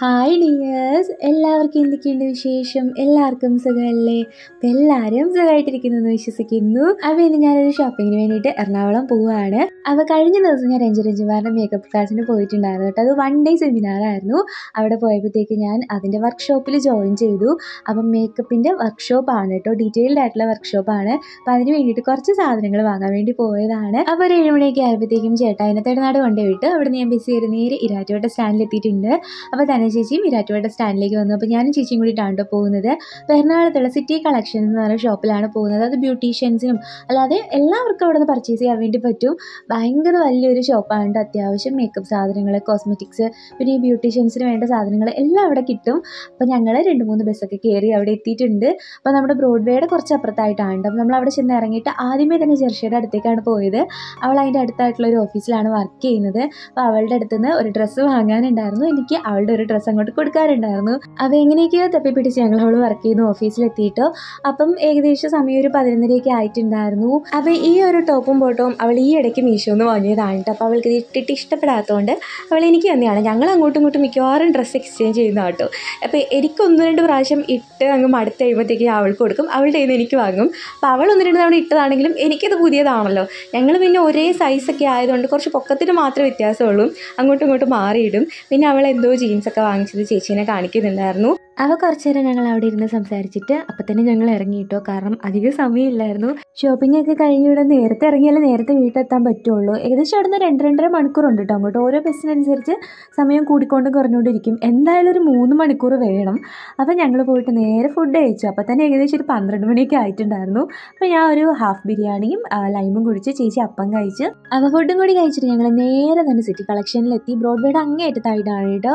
Hi dears, എല്ലാവർക്കും എന്തൊക്കെയുണ്ട് വിശേഷം? എല്ലാവർക്കും സുഖമല്ലേ? അപ്പം എല്ലാവരും സുഖമായിട്ടിരിക്കുന്നെന്ന് വിശ്വസിക്കുന്നു. അപ്പോൾ ഇന്ന് ഞാനൊരു ഷോപ്പിങ്ങിന് വേണ്ടിയിട്ട് എറണാകുളം പോവുകയാണ്. അപ്പോൾ കഴിഞ്ഞ ദിവസം ഞാൻ രഞ്ജു രഞ്ജിമാരുടെ മേക്കപ്പ് ക്ലാസ്സിന് പോയിട്ടുണ്ടായിരുന്നു കേട്ടോ. അത് 1 day സെമിനാറായിരുന്നു. അവിടെ പോയപ്പോഴത്തേക്ക് ഞാൻ അതിൻ്റെ വർക്ക്ഷോപ്പിൽ ജോയിൻ ചെയ്തു. അപ്പം മേക്കപ്പിൻ്റെ വർക്ക്ഷോപ്പാണ് കേട്ടോ, ഡീറ്റെയിൽഡ് ആയിട്ടുള്ള വർക്ക്ഷോപ്പാണ്. അപ്പം അതിന് വേണ്ടിയിട്ട് കുറച്ച് സാധനങ്ങൾ വാങ്ങാൻ വേണ്ടി പോയതാണ്. അപ്പോൾ ഒരു 7 മണിയൊക്കെ ആയപ്പോഴത്തേക്കും ചേട്ടാ അതിനെ തേടുന്നാട് കൊണ്ടുപോയിട്ട് അവിടെ ഞാൻ ബസ് കയറി നേരെ ഇരാറ്റുപേട്ട സ്റ്റാൻഡിലെത്തിയിട്ടുണ്ട്. അപ്പോൾ തന്നെ ചേച്ചിയും ഇരാറ്റുപേട്ട സ്റ്റാൻഡിലേക്ക് വന്നു. അപ്പോൾ ഞാനും ചേച്ചിയും കൂടിയിട്ടാണ് കേട്ടോ പോകുന്നത്. എറണാകുളത്തുള്ള സിറ്റി കളക്ഷൻസ് എന്ന് പറയുന്ന ഷോപ്പിലാണ് പോകുന്നത്. അത് ബ്യൂട്ടീഷ്യൻസിനും അല്ലാതെ എല്ലാവർക്കും അവിടെ നിന്ന് പർച്ചേസ് ചെയ്യാൻ വേണ്ടി പറ്റും. ഭയങ്കര വലിയൊരു ഷോപ്പാണ് കേട്ടോ. അത്യാവശ്യം മേക്കപ്പ് സാധനങ്ങൾ, കോസ്മെറ്റിക്സ്, പിന്നെ ഈ ബ്യൂട്ടീഷ്യൻസിന് വേണ്ട സാധനങ്ങൾ എല്ലാം അവിടെ കിട്ടും. അപ്പോൾ ഞങ്ങൾ 2-3 ബസ്സൊക്കെ കയറി അവിടെ എത്തിയിട്ടുണ്ട്. അപ്പോൾ നമ്മുടെ ബ്രോഡ്വേയുടെ കുറച്ച് അപ്പുറത്തായിട്ടാണ് കേട്ടോ. അപ്പോൾ നമ്മൾ അവിടെ ചെന്ന് ഇറങ്ങിയിട്ട് ആദ്യമേ തന്നെ ജെർഷയുടെ അടുത്തേക്കാണ് പോയത്. അവൾ അതിൻ്റെ അടുത്തായിട്ടുള്ള ഒരു ഓഫീസിലാണ് വർക്ക് ചെയ്യുന്നത്. അപ്പോൾ അവളുടെ അടുത്തുനിന്ന് ഒരു ഡ്രസ്സ് വാങ്ങാനുണ്ടായിരുന്നു. എനിക്ക് അവളുടെ ഒരു ഡ്രസ്സ് അങ്ങോട്ട് കൊടുക്കാറുണ്ടായിരുന്നു. അപ്പോൾ എങ്ങനെയൊക്കെയോ തപ്പിപ്പിടിച്ച് ഞങ്ങൾ അവൾ വർക്ക് ചെയ്യുന്ന ഓഫീസിലെത്തിയിട്ടോ. അപ്പം ഏകദേശം സമയം ഒരു 11:30 ആയിട്ടുണ്ടായിരുന്നു. അപ്പോൾ ഈ ഒരു ടോപ്പും ബോട്ടവും അവൾ ഈ ഇടയ്ക്ക് മീശോന്ന് വാങ്ങിയതാണ്. അപ്പോൾ അവൾക്ക് ഇട്ടിട്ട് ഇഷ്ടപ്പെടാത്തതുകൊണ്ട് അവൾ എനിക്ക് തന്നെയാണ്. ഞങ്ങൾ അങ്ങോട്ടും ഇങ്ങോട്ടും മിക്കവാറും ഡ്രസ്സ് എക്സ്ചേഞ്ച് ചെയ്യുന്ന കേട്ടോ. അപ്പോൾ എനിക്ക് 1-2 പ്രാവശ്യം ഇട്ട് അങ്ങ് മടുത്ത് കഴിയുമ്പോഴത്തേക്ക് അവൾക്ക് കൊടുക്കും, അവളുടെ കയ്യിൽ നിന്ന് എനിക്ക് വാങ്ങും. അപ്പോൾ അവൾ 1-2 തവണ ഇട്ടതാണെങ്കിലും എനിക്കത് പുതിയതാണല്ലോ. ഞങ്ങൾ പിന്നെ ഒരേ സൈസൊക്കെ ആയതുകൊണ്ട് കുറച്ച് പൊക്കത്തിന് മാത്രമേ വ്യത്യാസമുള്ളൂ, അങ്ങോട്ടും ഇങ്ങോട്ടും മാറിയിടും. പിന്നെ അവൾ എന്തോ ജീൻസൊക്കെ വാങ്ങിച്ചത് ചേച്ചീനെ കാണിക്കുന്നുണ്ടായിരുന്നു. അപ്പോൾ കുറച്ചു നേരം ഞങ്ങൾ അവിടെ ഇരുന്ന് സംസാരിച്ചിട്ട് അപ്പം തന്നെ ഞങ്ങൾ ഇറങ്ങിയിട്ടോ. കാരണം അധികം സമയമില്ലായിരുന്നു. ഷോപ്പിംഗ് ഒക്കെ കഴിഞ്ഞ് ഇവിടെ നേരത്തെ ഇറങ്ങിയാലേ നേരത്തെ വീട്ടിലെത്താൻ പറ്റുള്ളൂ. ഏകദേശം അവിടുന്ന് 2-2.5 മണിക്കൂറുണ്ട് കേട്ടോ. അങ്ങോട്ട് ഓരോ ബസ്സിനനുസരിച്ച് സമയം കൂടിക്കൊണ്ട് കുറഞ്ഞുകൊണ്ടിരിക്കും. എന്തായാലും ഒരു 3 മണിക്കൂർ വേണം. അപ്പോൾ ഞങ്ങൾ പോയിട്ട് നേരെ ഫുഡ് കഴിച്ചു. അപ്പം തന്നെ ഏകദേശം ഒരു 12 മണിയൊക്കെ ആയിട്ടുണ്ടായിരുന്നു. അപ്പോൾ ഞാൻ ഒരു ഹാഫ് ബിരിയാണിയും ലൈമും കുടിച്ച് ചേച്ചി അപ്പം കഴിച്ച് അപ്പോൾ ഫുഡും കൂടി കഴിച്ചിട്ട് ഞങ്ങൾ നേരെ തന്നെ സിറ്റി കളക്ഷനിലെത്തി. ബ്രോഡ്വേയുടെ അങ്ങേയറ്റത്തായിട്ടാണ് കേട്ടോ.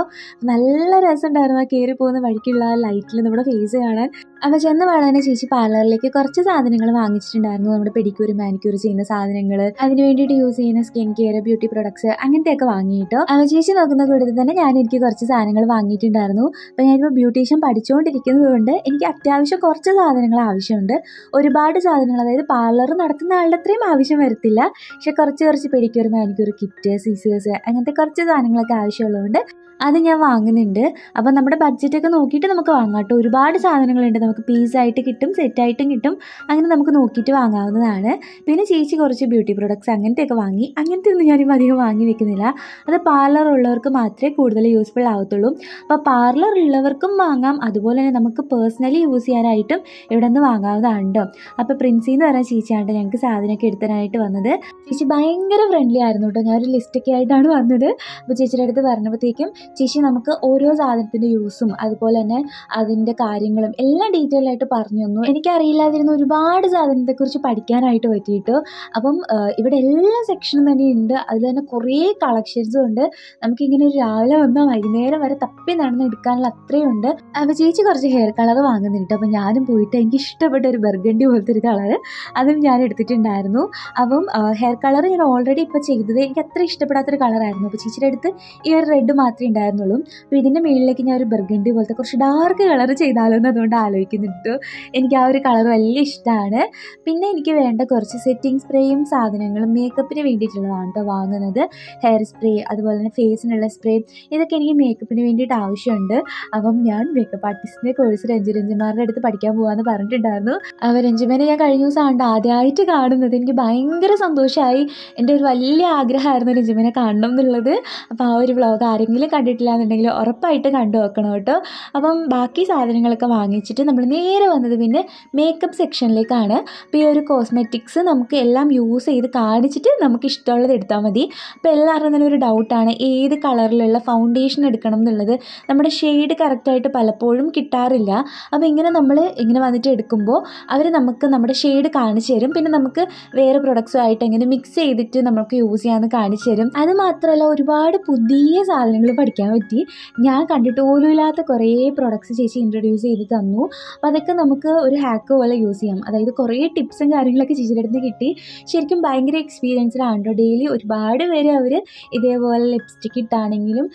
നല്ല രസമുണ്ടായിരുന്നു ആ കയറി പോകുന്ന വഴിക്ക് ലൈറ്റിൽ നമ്മുടെ ഫേസ് കാണാൻ. അപ്പോൾ ചെന്ന് പാടാനെ ചേച്ചി പാർലറിലേക്ക് കുറച്ച് സാധനങ്ങൾ വാങ്ങിച്ചിട്ടുണ്ടായിരുന്നു. നമ്മുടെ പെഡിക്യൂർ, മാനിക്യൂർ ചെയ്യുന്ന സാധനങ്ങൾ, അതിന് വേണ്ടിയിട്ട് യൂസ് ചെയ്യുന്ന സ്കിൻ കെയർ, ബ്യൂട്ടി പ്രൊഡക്ട്സ് അങ്ങനത്തെയൊക്കെ വാങ്ങിയിട്ടോ. അപ്പോൾ ചേച്ചി നോക്കുന്ന കൂട്ടത്തിൽ തന്നെ ഞാൻ എനിക്ക് കുറച്ച് സാധനങ്ങൾ വാങ്ങിയിട്ടുണ്ടായിരുന്നു. അപ്പോൾ ഞാനിപ്പോൾ ബ്യൂട്ടീഷ്യൻ പഠിച്ചുകൊണ്ടിരിക്കുന്നത് കൊണ്ട് എനിക്ക് അത്യാവശ്യം കുറച്ച് സാധനങ്ങൾ ആവശ്യമുണ്ട്. ഒരുപാട് സാധനങ്ങൾ, അതായത് പാർലർ നടത്തുന്ന ആളുടെ അത്രയും ആവശ്യം വരത്തില്ല. പക്ഷേ കുറച്ച് പെഡിക്യൂർ, മാനിക്യൂർ കിറ്റ്, സിസേഴ്സ് അങ്ങനത്തെ കുറച്ച് സാധനങ്ങളൊക്കെ ആവശ്യമുള്ളതുകൊണ്ട് അത് ഞാൻ വാങ്ങുന്നുണ്ട്. അപ്പോൾ നമ്മുടെ ബഡ്ജറ്റൊക്കെ നോക്കിയിട്ട് നമുക്ക് വാങ്ങാം കേട്ടോ. ഒരുപാട് സാധനങ്ങളുണ്ട്. നമുക്ക് പീസായിട്ട് കിട്ടും, സെറ്റായിട്ടും കിട്ടും. അങ്ങനെ നമുക്ക് നോക്കിയിട്ട് വാങ്ങാവുന്നതാണ്. പിന്നെ ചേച്ചി കുറച്ച് ബ്യൂട്ടി പ്രൊഡക്ട്സ് അങ്ങനത്തെയൊക്കെ വാങ്ങി. അങ്ങനത്തെ ഒന്നും ഞാനിപ്പോൾ അധികം വാങ്ങി വെക്കുന്നില്ല. അത് പാർലറുള്ളവർക്ക് മാത്രമേ കൂടുതൽ യൂസ്ഫുൾ ആവത്തുള്ളൂ. അപ്പോൾ പാർലറുള്ളവർക്കും വാങ്ങാം, അതുപോലെ തന്നെ നമുക്ക് പേഴ്സണലി യൂസ് ചെയ്യാനായിട്ടും ഇവിടെ നിന്ന് വാങ്ങാവുന്നതാണ് കേട്ടോ. അപ്പോൾ പ്രിൻസി എന്ന് പറഞ്ഞ ചേച്ചിയാണ് ഞങ്ങൾക്ക് സാധനമൊക്കെ എടുത്തനായിട്ട് വന്നത്. ചേച്ചി ഭയങ്കര ഫ്രണ്ട്ലി ആയിരുന്നു കേട്ടോ. ഞാനൊരു ലിസ്റ്റൊക്കെ ആയിട്ടാണ് വന്നത്. അപ്പോൾ ചേച്ചിയുടെ അടുത്ത് പറഞ്ഞപ്പോഴത്തേക്കും ചേച്ചി നമുക്ക് ഓരോ സാധനത്തിൻ്റെ യൂസും അതുപോലെ തന്നെ അതിൻ്റെ കാര്യങ്ങളും എല്ലാം ഡീറ്റെയിൽ ആയിട്ട് പറഞ്ഞു തന്നു. എനിക്കറിയില്ലാതിരുന്ന ഒരുപാട് സാധനത്തെക്കുറിച്ച് പഠിക്കാനായിട്ട് പറ്റിയിട്ട്. അപ്പം ഇവിടെ എല്ലാ സെക്ഷനും തന്നെ ഉണ്ട്. അതിൽ തന്നെ കുറേ കളക്ഷൻസും ഉണ്ട്. നമുക്കിങ്ങനെ രാവിലെ വന്നാൽ വൈകുന്നേരം വരെ തപ്പി നടന്ന് എടുക്കാനുള്ള അത്രയും ഉണ്ട്. അപ്പോൾ ചേച്ചി കുറച്ച് ഹെയർ കളർ വാങ്ങുന്നുണ്ട്. അപ്പോൾ ഞാനും പോയിട്ട് എനിക്ക് ഇഷ്ടപ്പെട്ട ഒരു ബർഗണ്ടി പോലത്തെ ഒരു കളർ അതും ഞാൻ എടുത്തിട്ടുണ്ടായിരുന്നു. അപ്പം ഹെയർ കളർ ഞാൻ ഓൾറെഡി ഇപ്പോൾ ചെയ്തത് എനിക്ക് അത്ര ഇഷ്ടപ്പെടാത്തൊരു കളറായിരുന്നു. അപ്പോൾ ചേച്ചിയുടെ അടുത്ത് ഈ ഒരു റെഡ് മാത്രമേ ഉണ്ടായിരുന്നുള്ളൂ. അപ്പോൾ ഇതിൻ്റെ മുകളിലേക്ക് ഞാൻ ഒരു ബർഗണ്ടി പോലത്തെ കുറച്ച് ഡാർക്ക് കളർ ചെയ്താലോ എന്ന് അതുകൊണ്ട് ആലോചിക്കുന്നുണ്ട്. എനിക്ക് ആ ഒരു കളർ വലിയ ഇഷ്ടമാണ്. പിന്നെ എനിക്ക് വേണ്ട കുറച്ച് സെറ്റിംഗ് സ്പ്രേയും സാധനങ്ങളും മേക്കപ്പിന് വേണ്ടിയിട്ടുള്ളതാണ് കേട്ടോ വാങ്ങുന്നത്. ഹെയർ സ്പ്രേ, അതുപോലെ തന്നെ ഫേസിനുള്ള സ്പ്രേ, ഇതൊക്കെ എനിക്ക് മേക്കപ്പിന് വേണ്ടിയിട്ട് ആവശ്യമുണ്ട്. അപ്പം ഞാൻ മേക്കപ്പ് ആർട്ടിസ്റ്റിൻ്റെ കോഴ്സ് രഞ്ജു രഞ്ജിമാരുടെ അടുത്ത് പഠിക്കാൻ പോകാമെന്ന് പറഞ്ഞിട്ടുണ്ടായിരുന്നു. അവർ രഞ്ജിമാരെ ഞാൻ കഴിഞ്ഞ ദിവസമാണ് ആദ്യമായിട്ട് കാണുന്നത്. എനിക്ക് ഭയങ്കര സന്തോഷമായി. എൻ്റെ ഒരു വലിയ ആഗ്രഹമായിരുന്നു രഞ്ജിമാരെ കാണണം എന്നുള്ളത്. അപ്പോൾ ആ ഒരു വ്ളോഗ് ആരെങ്കിലും കണ്ടിട്ടില്ല എന്നുണ്ടെങ്കിൽ ഉറപ്പായിട്ട് കണ്ടു നോക്കണം കേട്ടോ. അപ്പം ബാക്കി സാധനങ്ങളൊക്കെ വാങ്ങിച്ചിട്ട് നമ്മൾ നേരെ വന്നത് പിന്നെ മേക്കപ്പ് സെക്ഷനിലേക്കാണ്. അപ്പോൾ ഈ ഒരു കോസ്മെറ്റിക്സ് നമുക്ക് എല്ലാം യൂസ് ചെയ്ത് കാണിച്ചിട്ട് നമുക്ക് ഇഷ്ടമുള്ളത് എടുത്താൽ മതി. അപ്പോൾ എല്ലാവരും തന്നെ ഒരു ഡൗട്ടാണ് ഏത് കളറിലുള്ള ഫൗണ്ടേഷൻ എടുക്കണം എന്നുള്ളത്. നമ്മുടെ ഷെയ്ഡ് കറക്റ്റായിട്ട് പലപ്പോഴും കിട്ടാറില്ല. അപ്പോൾ നമ്മൾ ഇങ്ങനെ വന്നിട്ട് എടുക്കുമ്പോൾ അവർ നമുക്ക് നമ്മുടെ ഷെയ്ഡ് കാണിച്ചു തരും. പിന്നെ നമുക്ക് വേറെ പ്രൊഡക്ട്സുമായിട്ട് എങ്ങനെ മിക്സ് ചെയ്തിട്ട് നമുക്ക് യൂസ് ചെയ്യാമെന്ന് കാണിച്ചു തരും. അത് മാത്രമല്ല ഒരുപാട് പുതിയ സാധനങ്ങൾ പഠിക്കാൻ പറ്റി. ഞാൻ കണ്ടിട്ട് പോലും ഇല്ലാത്ത കുറേ പ്രൊഡക്ട്സ് ചേച്ചി ഇൻട്രൊഡ്യൂസ് ചെയ്ത് തന്നു. അപ്പോൾ അതൊക്കെ നമുക്ക് ഒരു ഹാക്ക് പോലെ യൂസ് ചെയ്യാം. അതായത് കുറേ ടിപ്സും കാര്യങ്ങളൊക്കെ ചേച്ചിയുടെ അടുത്ത് കിട്ടി. ശരിക്കും ഭയങ്കര എക്സ്പീരിയൻസ്ഡാണ് കേട്ടോ. ഡെയിലി ഒരുപാട് പേര് അവർ ഇതേപോലെ ലിപ്സ്റ്റിക് ഇട്ടാണെങ്കിലും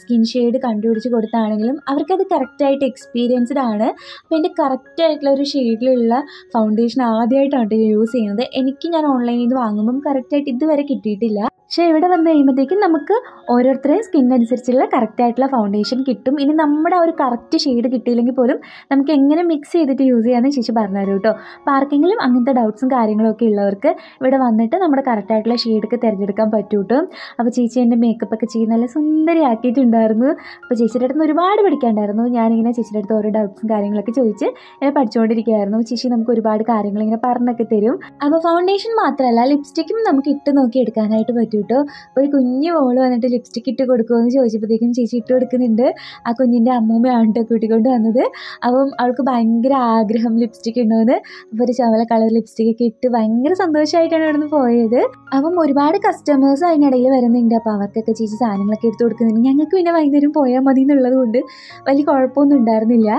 സ്കിൻ ഷെയ്ഡ് കണ്ടുപിടിച്ച് കൊടുത്താണെങ്കിലും അവർക്കത് കറക്റ്റായിട്ട് എക്സ്പീരിയൻസ്ഡ് ആണ്. അപ്പോൾ എൻ്റെ കറക്റ്റായിട്ടുള്ള ഒരു ഷെയ്ഡിലുള്ള ഫൗണ്ടേഷൻ ആദ്യമായിട്ടാണ് യൂസ് ചെയ്യുന്നത്. എനിക്ക് ഞാൻ ഓൺലൈനിൽ നിന്ന് വാങ്ങുമ്പം കറക്റ്റായിട്ട് ഇതുവരെ കിട്ടിയിട്ടില്ല. പക്ഷേ ഇവിടെ വന്നു കഴിയുമ്പോഴത്തേക്കും നമുക്ക് ഓരോരുത്തരുടെയും സ്കിന്നനുസരിച്ചുള്ള കറക്റ്റായിട്ടുള്ള ഫൗണ്ടേഷൻ കിട്ടും. ഇനി നമ്മുടെ ആ ഒരു കറക്റ്റ് ഷെയ്ഡ് കിട്ടിയില്ലെങ്കിൽ പോലും നമുക്ക് എങ്ങനെ മിക്സ് ചെയ്തിട്ട് യൂസ് ചെയ്യാമെന്ന് ചേച്ചി പറഞ്ഞു തരും കേട്ടോ. അപ്പോൾ ആർക്കെങ്കിലും അങ്ങനത്തെ ഡൗട്ട്സും കാര്യങ്ങളൊക്കെ ഉള്ളവർക്ക് ഇവിടെ വന്നിട്ട് നമ്മുടെ കറക്റ്റായിട്ടുള്ള ഷെയ്ഡൊക്കെ തിരഞ്ഞെടുക്കാൻ പറ്റും കേട്ടോ. അപ്പോൾ ചേച്ചി എൻ്റെ മേക്കപ്പൊക്കെ ചെയ്ത് നല്ല സുന്ദരിയാക്കിയിട്ടുണ്ടായിരുന്നു. അപ്പോൾ ചേച്ചിയുടെ അടുത്ത് നിന്ന് ഒരുപാട് പഠിക്കാനുണ്ടായിരുന്നു. ഞാനിങ്ങനെ ചേച്ചിയുടെ അടുത്ത് ഓരോ ഡൗട്ട്സും കാര്യങ്ങളൊക്കെ ചോദിച്ച് ഇങ്ങനെ പഠിച്ചുകൊണ്ടിരിക്കുകയായിരുന്നു. ചേച്ചി നമുക്ക് ഒരുപാട് കാര്യങ്ങളിങ്ങനെ പറഞ്ഞൊക്കെ തരും. അപ്പോൾ ഫൗണ്ടേഷൻ മാത്രമല്ല ലിപ്സ്റ്റിക്കും നമുക്ക് ഇട്ട് നോക്കി എടുക്കാനായിട്ട് പറ്റും കേട്ടോ. ഒരു കുഞ്ഞു മോള് വന്നിട്ട് ലിപ്സ്റ്റിക്ക് ഇട്ട് കൊടുക്കുമെന്ന് ചോദിച്ചപ്പോഴത്തേക്കും ചേച്ചി ഇട്ട് കൊടുക്കുന്നുണ്ട്. ആ കുഞ്ഞിൻ്റെ അമ്മൂമ്മയാണ് കൂട്ടിക്കൊണ്ട് വന്നത്. അപ്പം അവൾക്ക് ഭയങ്കര ആഗ്രഹം ലിപ്സ്റ്റിക്ക് ഉണ്ടോയെന്ന്. അപ്പോൾ ഒരു ചവല കളർ ലിപ്സ്റ്റിക്കൊക്കെ ഇട്ട് ഭയങ്കര സന്തോഷമായിട്ടാണ് ഇവിടുന്ന് പോയത്. അപ്പം ഒരുപാട് കസ്റ്റമേഴ്സ് അതിനിടയിൽ വരുന്നുണ്ട്. അപ്പോൾ അവർക്കൊക്കെ ചേച്ചി സാധനങ്ങളൊക്കെ എടുത്ത് കൊടുക്കുന്നുണ്ട്. ഞങ്ങൾക്ക് പിന്നെ വൈകുന്നേരം പോയാൽ മതി എന്നുള്ളത് കൊണ്ട് വലിയ കുഴപ്പമൊന്നും ഉണ്ടായിരുന്നില്ല.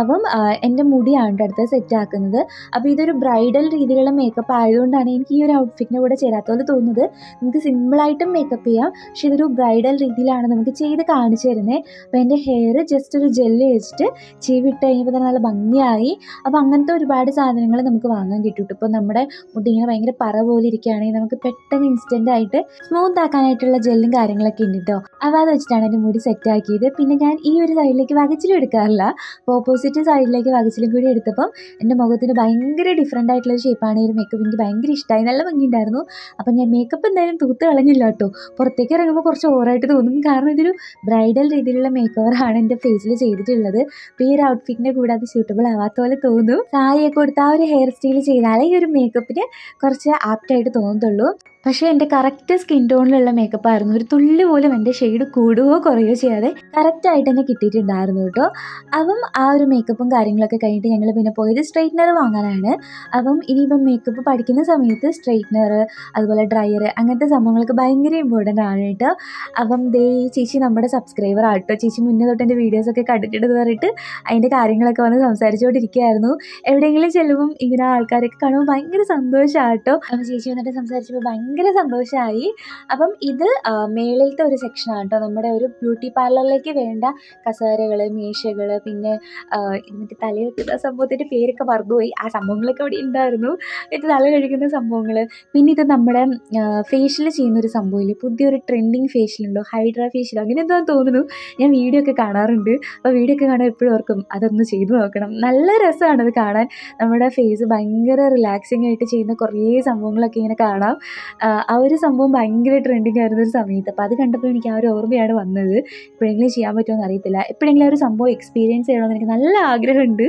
അപ്പം എൻ്റെ മുടിയാണ് അടുത്ത് സെറ്റാക്കുന്നത്. അപ്പോൾ ഇതൊരു ബ്രൈഡൽ രീതിയിലുള്ള മേക്കപ്പ് ആയതുകൊണ്ടാണ് എനിക്ക് ഈ ഒരു ഔട്ട്ഫിറ്റിൻ്റെ കൂടെ ചേരാത്തോലെ തോന്നുന്നത്. നമുക്ക് സിമ്പിളായിട്ടും മേക്കപ്പ് ചെയ്യാം, പക്ഷേ ഇതൊരു ബ്രൈഡൽ രീതിയിലാണ് നമുക്ക് ചെയ്ത് കാണിച്ചു തരുന്നത്. അപ്പോൾ എൻ്റെ ഹെയർ ജസ്റ്റ് ഒരു ജെല്ല് വെച്ചിട്ട് ചീവിട്ട് കഴിഞ്ഞപ്പോൾ തന്നെ നല്ല ഭംഗിയായി. അപ്പോൾ അങ്ങനത്തെ ഒരുപാട് സാധനങ്ങൾ നമുക്ക് വാങ്ങാൻ കിട്ടും. ഇപ്പോൾ നമ്മുടെ മുടി ഇങ്ങനെ ഭയങ്കര പറ പോലെ ഇരിക്കുകയാണെങ്കിൽ നമുക്ക് പെട്ടെന്ന് ഇൻസ്റ്റൻ്റ് ആയിട്ട് സ്മൂത്ത് ആക്കാനായിട്ടുള്ള ജെല്ലും കാര്യങ്ങളൊക്കെ ഉണ്ട് കേട്ടോ. അപ്പോൾ അത് വെച്ചിട്ടാണ് എൻ്റെ മുടി സെറ്റാക്കിയത്. പിന്നെ ഞാൻ ഈ ഒരു സൈഡിലേക്ക് വകച്ചിലും എടുക്കാറില്ല. അപ്പോൾ ഓപ്പോസിറ്റ് സൈഡിലേക്ക് വകച്ചിലും കൂടി എടുത്തപ്പം എൻ്റെ മുഖത്തിന് ഭയങ്കര ഡിഫറെൻ്റ് ആയിട്ടുള്ള ഷേപ്പാണ്. ഈ ഒരു മേക്കപ്പ് എനിക്ക് ഭയങ്കര ഇഷ്ടമായി, നല്ല ഭംഗിയുണ്ടായിരുന്നു. അപ്പോൾ ഞാൻ മേക്കപ്പ് എന്തായാലും തൂത്ത് കളഞ്ഞില്ല കേട്ടോ. പുറത്തേക്ക് ഇറങ്ങുമ്പോൾ കുറച്ച് ഓവറായിട്ട് തോന്നും, കാരണം ഇതൊരു ബ്രൈഡൽ രീതിയിലുള്ള മേക്ക് ഓവറാണ് എൻ്റെ ഫേസിൽ ചെയ്തിട്ടുള്ളത്. അപ്പോൾ ഈ ഒരു ഔട്ട്ഫിറ്റിൻ്റെ കൂടെ അത് സ്യൂട്ടബിൾ ആവാത്ത പോലെ തോന്നും. സാരിയൊക്കെ കൊടുത്ത് ആ ഒരു ഹെയർ സ്റ്റൈൽ ചെയ്താലേ ഈ ഒരു മേക്കപ്പിന് കുറച്ച് ആപ്റ്റായിട്ട് തോന്നത്തുള്ളൂ. പക്ഷേ എൻ്റെ കറക്റ്റ് സ്കിൻ ടോണിലുള്ള മേക്കപ്പ് ആയിരുന്നു. ഒരു തുള്ളി പോലും എൻ്റെ ഷെയ്ഡ് കൂടുകയോ കുറയുകയോ ചെയ്യാതെ കറക്റ്റായിട്ട് തന്നെ കിട്ടിയിട്ടുണ്ടായിരുന്നു കേട്ടോ. അപ്പം ആ ഒരു മേക്കപ്പും കാര്യങ്ങളൊക്കെ കഴിഞ്ഞിട്ട് ഞങ്ങൾ പിന്നെ പോയത് സ്ട്രെയിറ്റ്നർ വാങ്ങാനാണ്. അപ്പം ഇനിയിപ്പം മേക്കപ്പ് പഠിക്കുന്ന സമയത്ത് സ്ട്രെയിറ്റ്നർ അതുപോലെ ഡ്രയർ അങ്ങനത്തെ സംഭവങ്ങളൊക്കെ ഭയങ്കര ഇമ്പോർട്ടൻ്റ് ആണ് കേട്ടോ. അപ്പം ദേ ഈ ചേച്ചി നമ്മുടെ സബ്സ്ക്രൈബർ ആട്ടോ. ചേച്ചി മുന്നേ തൊട്ട് എൻ്റെ വീഡിയോസൊക്കെ കണ്ടിട്ടെന്ന് പറഞ്ഞിട്ട് അതിൻ്റെ കാര്യങ്ങളൊക്കെ വന്ന് സംസാരിച്ചുകൊണ്ടിരിക്കുകയായിരുന്നു. എവിടെയെങ്കിലും ചെല്ലുമ്പം ഇങ്ങനെ ആൾക്കാരൊക്കെ കാണുമ്പോൾ ഭയങ്കര സന്തോഷമാട്ടോ. അപ്പം ചേച്ചി വന്നിട്ട് സംസാരിച്ചപ്പോൾ ഭയങ്കര സന്തോഷമായി. അപ്പം ഇത് മേളിലത്തെ ഒരു സെക്ഷനാണ് കേട്ടോ. നമ്മുടെ ഒരു ബ്യൂട്ടി പാർലറിലേക്ക് വേണ്ട കസേരകൾ, മേശകൾ, പിന്നെ എന്നിട്ട് തല വെക്കുന്ന സംഭവത്തിൻ്റെ പേരൊക്കെ മറന്നുപോയി. ആ സംഭവങ്ങളൊക്കെ അവിടെ ഉണ്ടായിരുന്നു. എന്നിട്ട് തല കഴിക്കുന്ന സംഭവങ്ങൾ, പിന്നെ ഇത് നമ്മുടെ ഫേഷ്യൽ ചെയ്യുന്നൊരു സംഭവമില്ലേ, പുതിയൊരു ട്രെൻഡിങ് ഫേഷ്യലുണ്ടോ, ഹൈഡ്രാ ഫേഷ്യൽ അങ്ങനെ എന്താണെന്ന് തോന്നുന്നു. ഞാൻ വീഡിയോ ഒക്കെ കാണാറുണ്ട്. അപ്പോൾ വീഡിയോ ഒക്കെ കാണാൻ എപ്പോഴും ഓർക്കും അതൊന്ന് ചെയ്ത് നോക്കണം, നല്ല രസമാണത് കാണാൻ. നമ്മുടെ ഫേസ് ഭയങ്കര റിലാക്സിങ് ആയിട്ട് ചെയ്യുന്ന കുറേ സംഭവങ്ങളൊക്കെ ഇങ്ങനെ കാണാം. ആ ഒരു സംഭവം ഭയങ്കര ട്രെൻഡിങ് ആയിരുന്ന ഒരു സമയത്ത് അപ്പോൾ അത് കണ്ടപ്പോൾ എനിക്ക് ആ ഒരു ഓർമ്മയാണ് വന്നത്. എപ്പോഴെങ്കിലും ചെയ്യാൻ പറ്റുമെന്ന് അറിയത്തില്ല. എപ്പോഴെങ്കിലും ആ ഒരു സംഭവം എക്സ്പീരിയൻസ് ചെയ്യണമെന്ന് എനിക്ക് നല്ല ആഗ്രഹമുണ്ട്.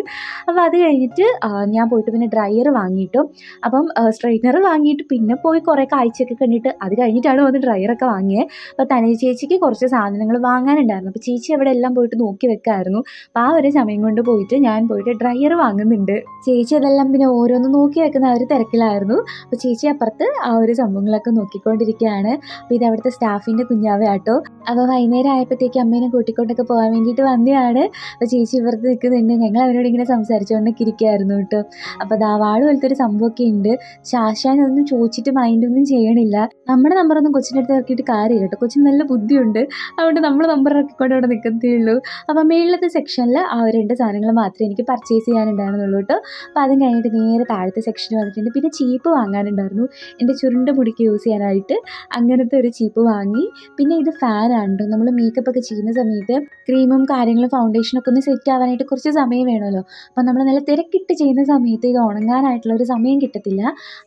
അപ്പോൾ അത് കഴിഞ്ഞിട്ട് ഞാൻ പോയിട്ട് പിന്നെ ഡ്രയർ വാങ്ങിയിട്ടു. അപ്പം സ്ട്രെയിറ്റ്നർ വാങ്ങിയിട്ട് പിന്നെ പോയി കുറേ കാഴ്ചയൊക്കെ കണ്ടിട്ട് അത് കഴിഞ്ഞിട്ടാണ് വന്ന് ഡ്രയറൊക്കെ വാങ്ങിയത്. അപ്പോൾ തനജ് ചേച്ചിക്ക് കുറച്ച് സാധനങ്ങൾ വാങ്ങാനുണ്ടായിരുന്നു. അപ്പോൾ ചേച്ചി അവിടെ എല്ലാം പോയിട്ട് നോക്കി വെക്കായിരുന്നു. അപ്പോൾ ആ ഒരു സമയം കൊണ്ട് പോയിട്ട് ഞാൻ പോയിട്ട് ഡ്രയർ വാങ്ങുന്നുണ്ട്. ചേച്ചി അതെല്ലാം പിന്നെ ഓരോന്ന് നോക്കി വെക്കുന്ന ആ ഒരു തിരക്കിലായിരുന്നു. അപ്പോൾ ചേച്ചി അപ്പുറത്ത് ആ ഒരു സംഭവങ്ങളൊക്കെ നോക്കിക്കൊണ്ടിരിക്കുകയാണ്. അപ്പോൾ ഇത് അവിടുത്തെ സ്റ്റാഫിൻ്റെ കുഞ്ഞാവയാട്ടോ. അപ്പോൾ വൈകുന്നേരം ആയപ്പോഴത്തേക്ക് അമ്മേനെ കൂട്ടിക്കൊണ്ടൊക്കെ പോകാൻ വേണ്ടിയിട്ട് വന്നതാണ്. അപ്പോൾ ചേച്ചി ഇവർക്ക് നിൽക്കുന്നുണ്ട്. ഞങ്ങൾ അവരോട് ഇങ്ങനെ സംസാരിച്ചുകൊണ്ടൊക്കെ ഇരിക്കുകയായിരുന്നു കേട്ടോ. അപ്പോൾ ദാവാട് പോലത്തെ ഒരു സംഭവമൊക്കെ ഉണ്ട്. ശാശാനൊന്നും ചോദിച്ചിട്ട് മൈൻഡൊന്നും ചെയ്യണില്ല. നമ്മുടെ നമ്പറൊന്നും കൊച്ചിൻ്റെ അടുത്ത് ഇറക്കിയിട്ട് കാര്യമില്ല കേട്ടോ. കൊച്ചിന് നല്ല ബുദ്ധിയുണ്ട്. അതുകൊണ്ട് നമ്മൾ നമ്പർ ഇറക്കിക്കൊണ്ട് അവിടെ നിൽക്കത്തേ ഉള്ളൂ. അപ്പോൾ മേളിലത്തെ സെക്ഷനിൽ ആ രണ്ട് സാധനങ്ങൾ മാത്രമേ എനിക്ക് പർച്ചേസ് ചെയ്യാനുണ്ടായിരുന്നുള്ളൂ കേട്ടോ. അപ്പോൾ അതും കഴിഞ്ഞിട്ട് നേരെ താഴത്തെ സെക്ഷനിൽ വന്നിട്ടുണ്ട്. പിന്നെ ചീപ്പ് വാങ്ങാനുണ്ടായിരുന്നു എൻ്റെ ചുരുണ്ട മുടിക്ക് യൂസ് ചെയ്യാനായിട്ട്. അങ്ങനത്തെ ഒരു ചീപ്പ് വാങ്ങി. പിന്നെ ഇത് ഫാനാണ്. നമ്മൾ മേക്കപ്പ് ഒക്കെ ചെയ്യുന്ന സമയത്ത് ക്രീമും കാര്യങ്ങളും ഫൗണ്ടേഷനൊക്കെ ഒന്ന് സെറ്റ് ആവാനായിട്ട് കുറച്ച് സമയം വേണമല്ലോ. അപ്പോൾ നമ്മൾ നല്ല തിരക്കിട്ട് ചെയ്യുന്ന സമയത്ത് ഇത് ഉണങ്ങാനായിട്ടുള്ളൊരു സമയം കിട്ടത്തില്ല.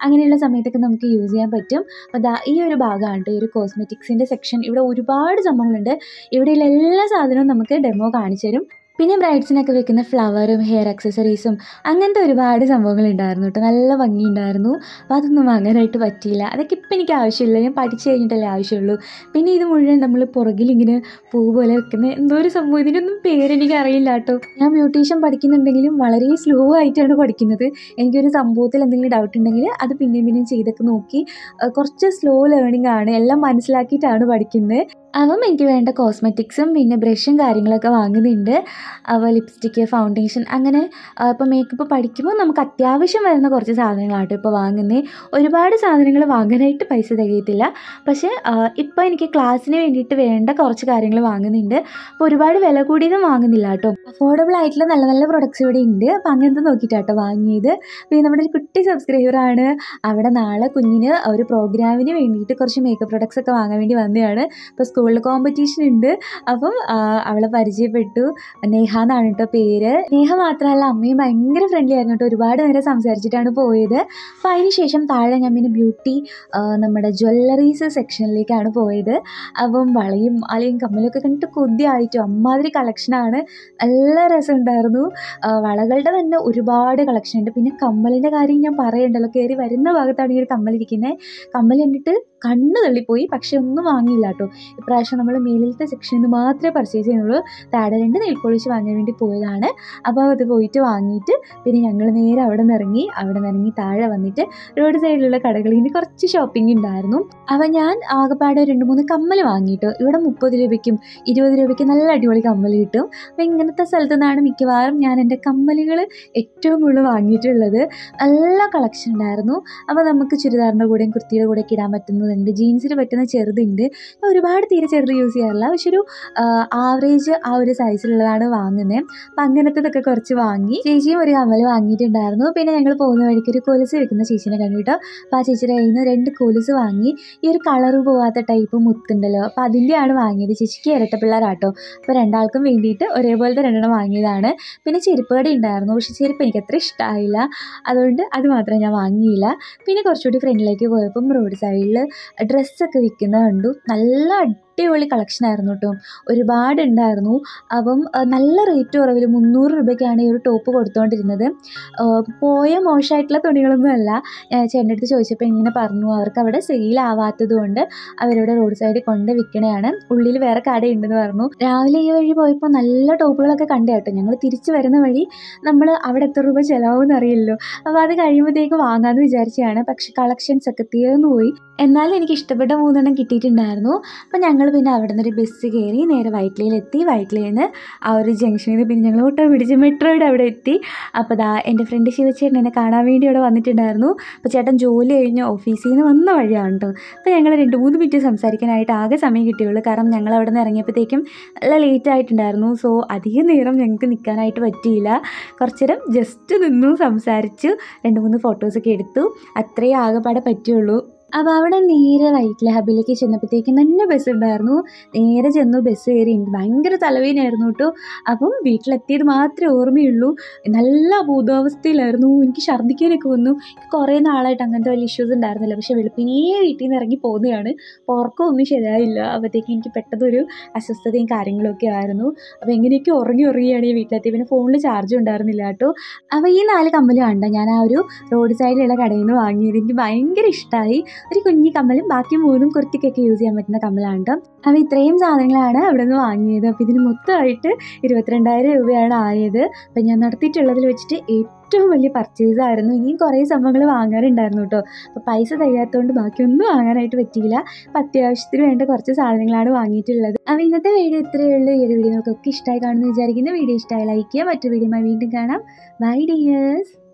അങ്ങനെയുള്ള സമയത്തൊക്കെ നമുക്ക് യൂസ് ചെയ്യാൻ പറ്റും. അപ്പോൾ ഈ ഒരു ഭാഗമാണ് ഈ ഒരു കോസ്മെറ്റിക്സിൻ്റെ സെക്ഷൻ. ഇവിടെ ഒരുപാട് സംഭവങ്ങളുണ്ട്. ഇവിടെയുള്ള എല്ലാ സാധനവും നമുക്ക് ഡെമോ കാണിച്ചു തരും. പിന്നെ ബ്രൈഡ്സിനൊക്കെ വെക്കുന്ന ഫ്ലവറും ഹെയർ അക്സസറീസും അങ്ങനത്തെ ഒരുപാട് സംഭവങ്ങളുണ്ടായിരുന്നു കേട്ടോ. നല്ല ഭംഗിയുണ്ടായിരുന്നു. അപ്പോൾ അതൊന്നും വാങ്ങാനായിട്ട് പറ്റിയില്ല. അതൊക്കെ ഇപ്പം എനിക്ക് ആവശ്യമില്ല. ഞാൻ പഠിച്ചു കഴിഞ്ഞിട്ടല്ലേ ആവശ്യമുള്ളൂ. പിന്നെ ഇത് മുഴുവൻ നമ്മൾ പുറകിലിങ്ങനെ പൂ പോലെ വെക്കുന്ന എന്തോ ഒരു സംഭവം. ഇതിനൊന്നും പേരെനിക്ക് അറിയില്ല കേട്ടോ. ഞാൻ ബ്യൂട്ടീഷ്യൻ പഠിക്കുന്നുണ്ടെങ്കിലും വളരെ സ്ലോ ആയിട്ടാണ് പഠിക്കുന്നത്. എനിക്കൊരു സംഭവത്തിൽ എന്തെങ്കിലും ഡൗട്ട് ഉണ്ടെങ്കിൽ അത് പിന്നെയും പിന്നെയും ചെയ്തൊക്കെ നോക്കി കുറച്ച് സ്ലോ ലേണിംഗ് ആണ്. എല്ലാം മനസ്സിലാക്കിയിട്ടാണ് പഠിക്കുന്നത്. അപ്പം എനിക്ക് വേണ്ട കോസ്മെറ്റിക്സും പിന്നെ ബ്രഷും കാര്യങ്ങളൊക്കെ വാങ്ങുന്നുണ്ട്. അപ്പോൾ ലിപ്സ്റ്റിക്ക്, ഫൗണ്ടേഷൻ, അങ്ങനെ ഇപ്പോൾ മേക്കപ്പ് പഠിക്കുമ്പോൾ നമുക്ക് അത്യാവശ്യം വരുന്ന കുറച്ച് സാധനങ്ങളാട്ടോ ഇപ്പോൾ വാങ്ങുന്നത്. ഒരുപാട് സാധനങ്ങൾ വാങ്ങാനായിട്ട് പൈസ തികയത്തില്ല. പക്ഷേ ഇപ്പോൾ എനിക്ക് ക്ലാസ്സിന് വേണ്ടിയിട്ട് വേണ്ട കുറച്ച് കാര്യങ്ങൾ വാങ്ങുന്നുണ്ട്. അപ്പോൾ ഒരുപാട് വില കൂടിയതും വാങ്ങുന്നില്ല കേട്ടോ. അഫോർഡബിൾ ആയിട്ടുള്ള നല്ല നല്ല പ്രൊഡക്ട്സ് ഇവിടെ ഉണ്ട്. അപ്പോൾ അങ്ങനത്തെ നോക്കിയിട്ടാട്ടോ വാങ്ങിയത്. പിന്നെ നമ്മുടെ ഒരു കുട്ടി സബ്സ്ക്രൈബറാണ്. അവിടെ നാളെ കുഞ്ഞിന് ഒരു പ്രോഗ്രാമിന് വേണ്ടിയിട്ട് കുറച്ച് മേക്കപ്പ് പ്രൊഡക്ട്സ് ഒക്കെ വാങ്ങാൻ വേണ്ടി വന്നതാണ്. അപ്പോൾ സ്കൂളിൽ കോമ്പറ്റീഷൻ ഉണ്ട്. അപ്പം അവളെ പരിചയപ്പെട്ടു. നേഹ എന്നാണ് കേട്ടോ പേര്. നേഹ മാത്രമല്ല അമ്മയും ഭയങ്കര ഫ്രണ്ട്ലി ആയിരുന്നു കേട്ടോ. ഒരുപാട് നേരം സംസാരിച്ചിട്ടാണ് പോയത്. അപ്പോൾ അതിന് ശേഷം താഴെ ഞാൻ പിന്നെ ബ്യൂട്ടി നമ്മുടെ ജ്വല്ലറീസ് സെക്ഷനിലേക്കാണ് പോയത്. അപ്പം വളയും അലയും കമ്മലൊക്കെ കണ്ടിട്ട് കൊതിയായിട്ടു. അമ്മാതിരി കളക്ഷനാണ്, നല്ല രസമുണ്ടായിരുന്നു. വളകളുടെ തന്നെ ഒരുപാട് കളക്ഷൻ ഉണ്ട്. പിന്നെ കമ്മലിൻ്റെ കാര്യം ഞാൻ പറയണ്ടല്ലോ. കയറി വരുന്ന ഭാഗത്താണ് ഈ ഒരു കമ്മലിരിക്കുന്നത്. കമ്മൽ കണ്ടിട്ട് കണ്ണ് തള്ളിപ്പോയി. പക്ഷെ ഒന്നും വാങ്ങിയില്ല കേട്ടോ. ഇപ്രാവശ്യം നമ്മൾ മേലിലത്തെ സെക്ഷനിൽ നിന്ന് മാത്രമേ പർച്ചേസ് ചെയ്യുന്നുള്ളൂ. താഴെ രണ്ട് നെയിൽ പോളിഷ് വാങ്ങാൻ വേണ്ടി പോയതാണ്. അപ്പോൾ അത് പോയിട്ട് വാങ്ങിയിട്ട് പിന്നെ ഞങ്ങൾ നേരെ അവിടെ നിന്ന് ഇറങ്ങി താഴെ വന്നിട്ട് റോഡ് സൈഡിലുള്ള കടകളിൽ നിന്ന് കുറച്ച് ഷോപ്പിംഗ് ഉണ്ടായിരുന്നു. അപ്പോൾ ഞാൻ ആകെപ്പാടെ 2-3 കമ്മൽ വാങ്ങിയിട്ടോ. ഇവിടെ 30 രൂപയ്ക്കും 20 രൂപയ്ക്കും നല്ല അടിപൊളി കമ്മൽ കിട്ടും. അപ്പോൾ ഇങ്ങനത്തെ സ്ഥലത്തു നിന്നാണ് മിക്കവാറും ഞാൻ എൻ്റെ കമ്മലുകൾ ഏറ്റവും കൂടുതൽ വാങ്ങിയിട്ടുള്ളത്. നല്ല കളക്ഷൻ ഉണ്ടായിരുന്നു. അപ്പോൾ നമുക്ക് ചുരിദാറിൻ്റെ കൂടെയും കുർത്തിയുടെ കൂടെയൊക്കെ ഇടാൻ പറ്റുന്നതുണ്ട്. ജീൻസിന് പറ്റുന്ന ചെറുതുണ്ട്. ഒരുപാട് തീരെ ചെറുത് യൂസ് ചെയ്യാറില്ല. പക്ഷെ ഒരു ആവറേജ് ആ ഒരു സൈസിലുള്ളതാണ് വാങ്ങുന്നത്. അപ്പം അങ്ങനത്തതൊക്കെ കുറച്ച് വാങ്ങി. ചേച്ചിയും ഒരു കമ്മൽ വാങ്ങിയിട്ടുണ്ടായിരുന്നു. പിന്നെ ഞങ്ങൾ പോകുന്ന വഴിക്ക് ഒരു കൊലുസ് വെക്കുന്ന ചേച്ചിനെ കണ്ടിട്ടോ. അപ്പോൾ ആ ചേച്ചിയുടെ കയ്യിൽ നിന്ന് 2 കൊലുസ് വാങ്ങി. ഈ ഒരു കളർ പോകാത്ത ടൈപ്പ് മുത്തുണ്ടല്ലോ, അപ്പോൾ അതിൻ്റെയാണ് വാങ്ങിയത്. ചേച്ചിക്ക് ഇരട്ടപ്പിള്ളേരാട്ടോ. അപ്പോൾ രണ്ടാൾക്കും വേണ്ടിയിട്ട് ഒരേപോലത്തെ 2 വാങ്ങിയതാണ്. പിന്നെ ചെരുപ്പ് കട ഉണ്ടായിരുന്നു. പക്ഷെ ചെരുപ്പ് എനിക്ക് അത്ര ഇഷ്ടമായില്ല. അതുകൊണ്ട് അത് മാത്രം ഞാൻ വാങ്ങിയില്ല. പിന്നെ കുറച്ചുകൂടി ഫ്രണ്ടിലേക്ക് പോയപ്പം റോഡ് സൈഡിൽ ഡ്രസ്സൊക്കെ വിൽക്കുന്ന കണ്ടു. നല്ല അടിപൊളി കളക്ഷനായിരുന്നു കേട്ടോ. ഒരുപാടുണ്ടായിരുന്നു. അപ്പം നല്ല റേറ്റ് കുറവിൽ 300 രൂപയ്ക്കാണ് ഈ ഒരു ടോപ്പ് കൊടുത്തുകൊണ്ടിരുന്നത്. പോയ മോശമായിട്ടുള്ള തുണികളൊന്നും അല്ല. ചേട്ടൻ്റെ അടുത്ത് ചോദിച്ചപ്പോൾ ഇങ്ങനെ പറഞ്ഞു, അവർക്ക് അവിടെ സെയിലാവാത്തത് കൊണ്ട് അവരവിടെ റോഡ് സൈഡിൽ കൊണ്ട് വിൽക്കണയാണ്. ഉള്ളിൽ വേറെ കടയുണ്ടെന്ന് പറഞ്ഞു. രാവിലെ ഈ വഴി പോയപ്പോൾ നല്ല ടോപ്പുകളൊക്കെ കണ്ടു കേട്ടോ. ഞങ്ങൾ തിരിച്ചു വരുന്ന വഴി നമ്മൾ അവിടെ എത്ര രൂപ ചിലവാകുമെന്ന് അറിയില്ലല്ലോ. അപ്പോൾ അത് കഴിയുമ്പോഴത്തേക്ക് വാങ്ങാമെന്ന് വിചാരിച്ചതാണ്. പക്ഷേ കളക്ഷൻസ് ഒക്കെ തീർന്നു പോയി. എന്നാലും എനിക്ക് ഇഷ്ടപ്പെട്ട 3 കിട്ടിയിട്ടുണ്ടായിരുന്നു. അപ്പം ഞങ്ങൾ പിന്നെ അവിടെ നിന്നൊരു ബസ് കയറി നേരെ വൈറ്റ്ലയിലെത്തി. വൈറ്റ്ലയിൽ നിന്ന് ആ ഒരു ജംഗ്ഷനിൽ നിന്ന് പിന്നെ ഞങ്ങൾ ഓട്ടോ പിടിച്ച് മെട്രോയുടെ അവിടെ എത്തി. അപ്പോൾ ദാ എൻ്റെ ഫ്രണ്ട് ശിവച്ചേട്ടൻ എന്നെ കാണാൻ വേണ്ടി അവിടെ വന്നിട്ടുണ്ടായിരുന്നു. അപ്പോൾ ചേട്ടൻ ജോലി കഴിഞ്ഞ് ഓഫീസിൽ നിന്ന് വന്ന വഴിയാണ് കേട്ടോ. അപ്പോൾ ഞങ്ങൾ 2-3 മിനിറ്റ് സംസാരിക്കാനായിട്ട് ആകെ സമയം കിട്ടിയുള്ളൂ. കാരണം ഞങ്ങൾ അവിടെ നിന്ന് ഇറങ്ങിയപ്പോഴത്തേക്കും നല്ല ലേറ്റ് ആയിട്ടുണ്ടായിരുന്നു. സോ അധികം നേരം ഞങ്ങൾക്ക് നിൽക്കാനായിട്ട് പറ്റിയില്ല. കുറച്ചു നേരം ജസ്റ്റ് നിന്നു സംസാരിച്ചു. 2-3 ഫോട്ടോസൊക്കെ എടുത്തു. അത്രയും ആകെപ്പാടെ പറ്റിയുള്ളൂ. അപ്പോൾ അവിടെ നേരെ വൈറ്റില ഹബിലേക്ക് ചെന്നപ്പോഴത്തേക്കും നല്ല ബസ് ഉണ്ടായിരുന്നു. നേരെ ചെന്നു, ബസ് കയറി. എനിക്ക് ഭയങ്കര തലവേദനയായിരുന്നു കേട്ടോ. അപ്പം വീട്ടിലെത്തിയത് മാത്രമേ ഓർമ്മയുള്ളൂ. നല്ല അബോധാവസ്ഥയിലായിരുന്നു. എനിക്ക് ഛർദ്ദിക്കാനൊക്കെ വന്നു. കുറേ നാളായിട്ട് അങ്ങനത്തെ വലിയ ഇഷ്യൂസ് ഉണ്ടായിരുന്നില്ല. പക്ഷേ വെളുപ്പിനേ വീട്ടിൽ നിന്ന് ഇറങ്ങി പോകുന്നതാണ്. ഉറക്കമൊന്നും ശരിയായില്ല. അപ്പോഴത്തേക്കും എനിക്ക് പെട്ടെന്നൊരു അസ്വസ്ഥതയും കാര്യങ്ങളൊക്കെ ആയിരുന്നു. അപ്പോൾ എങ്ങനെയൊക്കെ ഉറങ്ങിയാണ് ഈ വീട്ടിലെത്തി. പിന്നെ ഫോണിൽ ചാർജും ഉണ്ടായിരുന്നില്ല കേട്ടോ. അപ്പോൾ ഈ 4 കമ്മൽ കണ്ട ഞാൻ ആ ഒരു റോഡ് സൈഡിലുള്ള കടയിൽ നിന്ന് വാങ്ങിയത് എനിക്ക് ഭയങ്കര ഇഷ്ടമായി. ഒരു കുഞ്ഞി കമ്മലും ബാക്കി 3 കുർത്തിക്കൊക്കെ യൂസ് ചെയ്യാൻ പറ്റുന്ന കമ്മലാണ് കേട്ടോ. അപ്പോൾ ഇത്രയും സാധനങ്ങളാണ് അവിടെ നിന്ന് വാങ്ങിയത്. അപ്പോൾ ഇതിന് മൊത്തമായിട്ട് 22,000 രൂപയാണ് ആയത്. അപ്പം ഞാൻ നടത്തിയിട്ടുള്ളതിൽ വെച്ചിട്ട് ഏറ്റവും വലിയ പർച്ചേസായിരുന്നു. ഇനിയും കുറേ സംഭവങ്ങൾ വാങ്ങാറുണ്ടായിരുന്നു കേട്ടോ. അപ്പോൾ പൈസ തികയാത്തതുകൊണ്ട് ബാക്കിയൊന്നും വാങ്ങാനായിട്ട് പറ്റിയില്ല. അപ്പോൾ അത്യാവശ്യത്തിന് വേണ്ട കുറച്ച് സാധനങ്ങളാണ് വാങ്ങിയിട്ടുള്ളത്. അപ്പോൾ ഇന്നത്തെ വീഡിയോ ഇത്രയേ ഉള്ളൂ. ഈ ഒരു വീഡിയോ നമുക്കൊക്കെ ഇഷ്ടമായി കാണുമെന്ന് വിചാരിക്കുന്നു. വീഡിയോ ഇഷ്ടമായി ലൈക്ക് ചെയ്യുക. മറ്റൊരു വീഡിയോമായി വീണ്ടും കാണാം. Bye dears.